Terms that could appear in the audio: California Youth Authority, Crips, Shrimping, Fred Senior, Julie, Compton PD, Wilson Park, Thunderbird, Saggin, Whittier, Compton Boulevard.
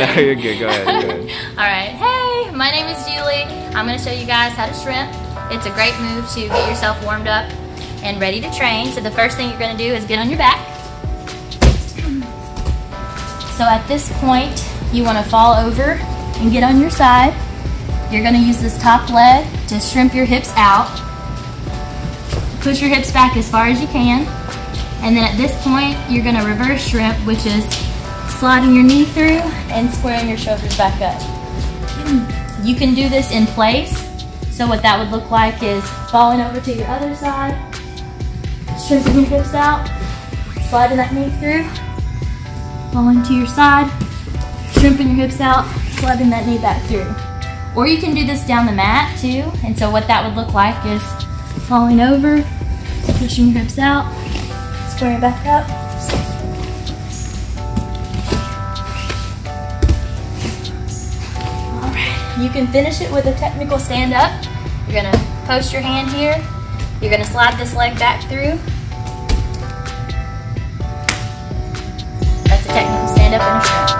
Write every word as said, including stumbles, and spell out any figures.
No, you're good. Go ahead. Go ahead. All right. Hey, my name is Julie. I'm going to show you guys how to shrimp. It's a great move to get yourself warmed up and ready to train. So the first thing you're going to do is get on your back. So at this point, you want to fall over and get on your side. You're going to use this top leg to shrimp your hips out. Push your hips back as far as you can. And then at this point, you're going to reverse shrimp, which is sliding your knee through and squaring your shoulders back up. You can do this in place. So what that would look like is falling over to your other side, shrimping your hips out, sliding that knee through, falling to your side, shrimping your hips out, sliding that knee back through. Or you can do this down the mat too. And so what that would look like is falling over, pushing your hips out, squaring back up. All right, you can finish it with a technical stand up. You're gonna post your hand here. You're gonna slide this leg back through. That's a technical stand up and a shrimp.